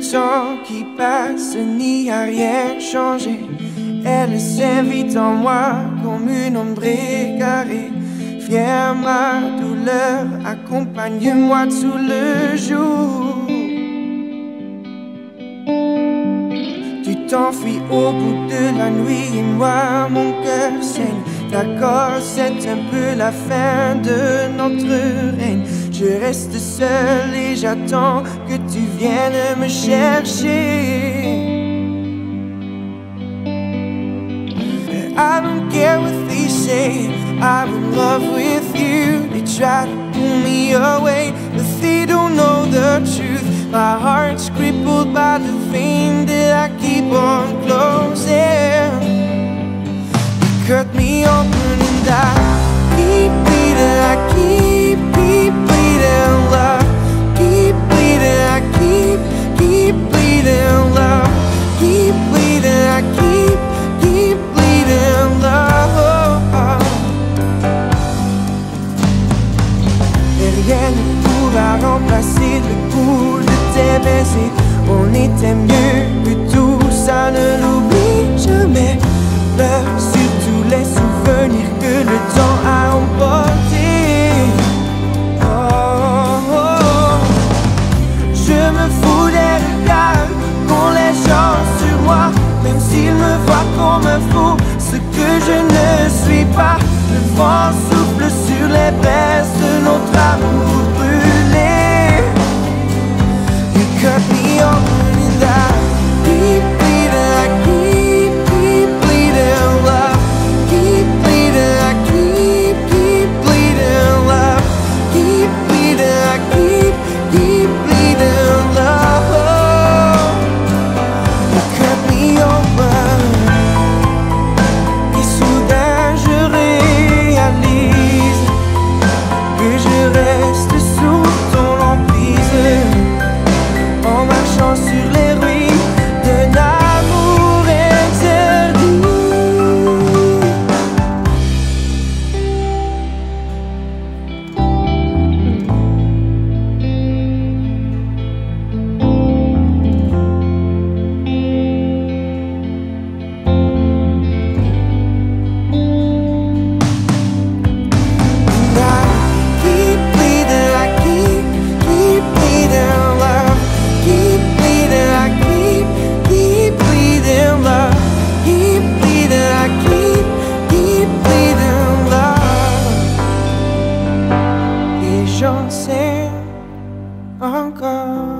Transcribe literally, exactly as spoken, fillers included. temps qui passe n'y a rien changé. Elle s'invite en moi comme une ombre égarée. Viens ma douleur, accompagne-moi tout le jour. Tu t'enfuis au bout de la nuit et moi mon cœur saigne. D'accord, c'est un peu la fin de notre règne. Je reste seul et j'attends que tu viennes me chercher. I don't care what they say, I'm in love with you. They try to pull me away, but they don't know the truth. My heart's crippled by the vein that I keep on closing. You cut me open and I keep bleeding, I keep, keep bleeding love. Keep bleeding, I keep, keep bleeding love. Keep bleeding, I keep, keep bleeding love. Et rien ne pourra remplacer le goût de tes baisers. On était mieux que tout, ça ne l'oublie jamais. Pleure sur tous les souvenirs que le temps a emportés. Oh, oh. Je me fous des regards qu'ont les gens sur moi, même s'ils me voient qu'on me fout ce que je ne suis pas. Le vent souffle sur les braises de notre amour brûlé. You cut me open and I keep bleeding, I keep, keep bleeding love. Keep bleeding, I keep, keep bleeding love. Keep bleeding, I keep, keep bleeding love. You cut me open. J'en sais encore.